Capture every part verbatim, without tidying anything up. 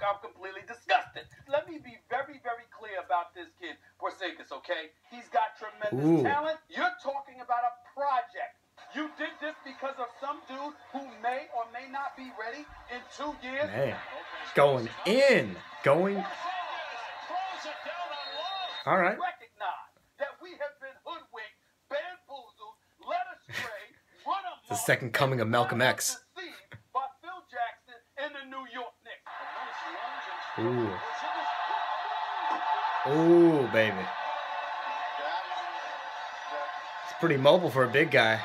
York, I'm completely disgusted. Let me be very, very clear about this kid, Porzingis, okay? He's got tremendous Ooh. talent. You're talking about a project. You did this because of some dude who may or may not be ready in two years. Man, going in, going. All right. Recognize that we have been hoodwinked, bamboozled, led astray, run amok. The second coming of Malcolm X. By Phil Jackson and the New York Knicks. Ooh. Ooh, baby. It's pretty mobile for a big guy.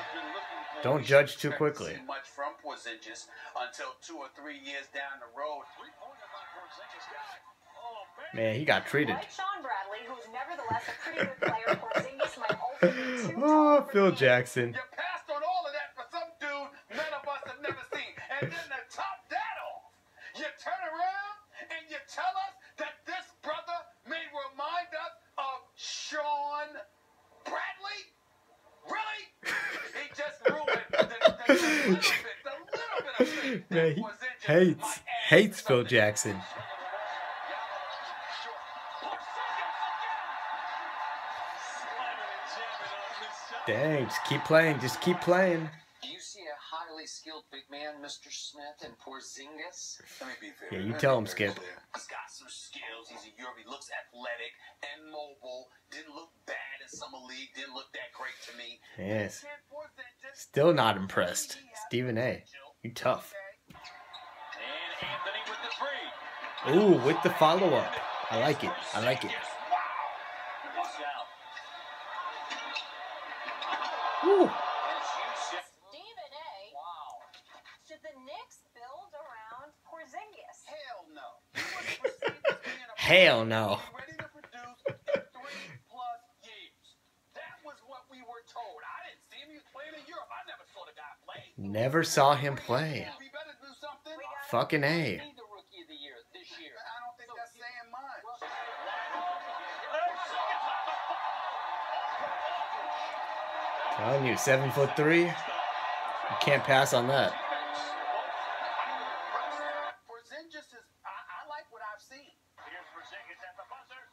Don't judge too quickly. Much from Porzingis until two or three years down the road. Man, he got treated. Like Sean Bradley, who's nevertheless a pretty good player, Porzingis might also be too oh, Phil Jackson. You passed on all of that for some dude none of us have never seen. And then to top that off, you turn around and you tell us that this brother may remind us of Sean Bradley? Really? He just ruined the, the, the little bit, the little bit of thing that Porzingis hates, hates Phil Jackson. Dang, just keep playing, just keep playing. Do you see a highly skilled big man, Mister Smith, and Porzingis? Let me be fair. Yeah, you tell him, Skip. Clear. He's got some skills. He's a Europe. He looks athletic and mobile. Didn't look bad in summer league. Didn't look that great to me. Yes. Still not impressed. Stephen A. You tough. And Anthony with the free. Ooh, with the follow-up. I like it. I like it. Ooh. Stephen A. Wow. Should the Knicks build around Porzingis? Hell no. Hell no. Ready to produce in three plus years. That was what we were told. I didn't see him playing in Europe. I never saw the guy play. Never saw him play. We better do something. Fucking A. He's the rookie of the year this year. I don't think that's saying much. Telling you, seven foot three. You can't pass on that. Porzingis is. I, I like what I've seen. Here's Porzingis at the buzzer.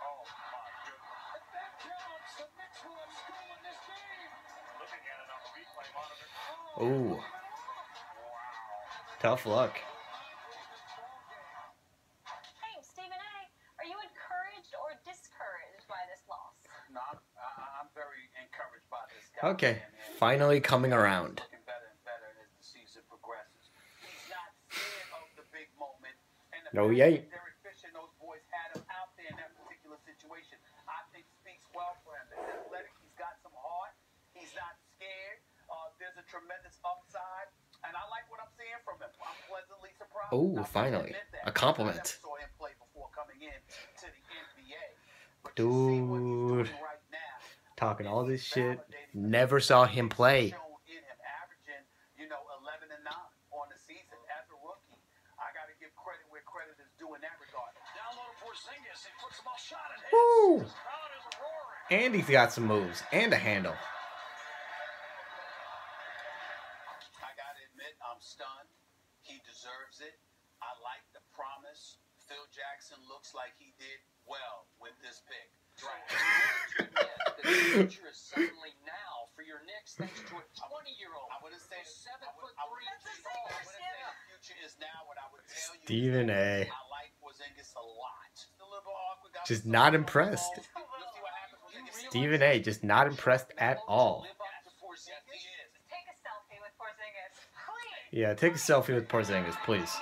Oh my goodness! If that counts, the Knicks will have stolen this game. Looking at it on the replay monitor. Ooh. Tough luck. Okay, finally coming around. No, yay. Derek Fisher and those boys had him out there in that particular situation. I think speaks well for him. He's athletic, he's got some heart, he's not scared. Uh, there's a tremendous upside, and I like what I'm seeing from him. I'm pleasantly surprised. Oh, finally, a compliment. I never saw him play before coming in to the N B A. But you see what he's doing right now. Talking all this shit. Never saw him play. Woo! And he's got some moves and a handle. I gotta admit, I'm stunned. He deserves it. I like the promise. Phil Jackson looks like he did well with this pick. The future is suddenly now for your Knicks thanks to a twenty-year-old. I would have said seven foot three. The future is now. What I would tell you, Stephen A. I like Porzingis a lot. A little awkward. Just not impressed. Stephen A. Just not impressed at all. Take a selfie with Porzingis, please. Yeah, take a selfie with Porzingis, please.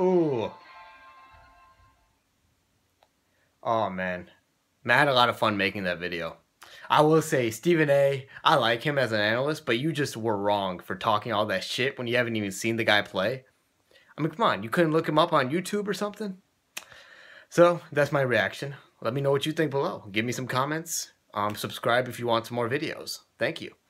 Ooh. Oh, man. Man, I had a lot of fun making that video. I will say, Stephen A, I like him as an analyst, but you just were wrong for talking all that shit when you haven't even seen the guy play. I mean, come on. You couldn't look him up on YouTube or something? So, that's my reaction. Let me know what you think below. Give me some comments. Um, subscribe if you want some more videos. Thank you.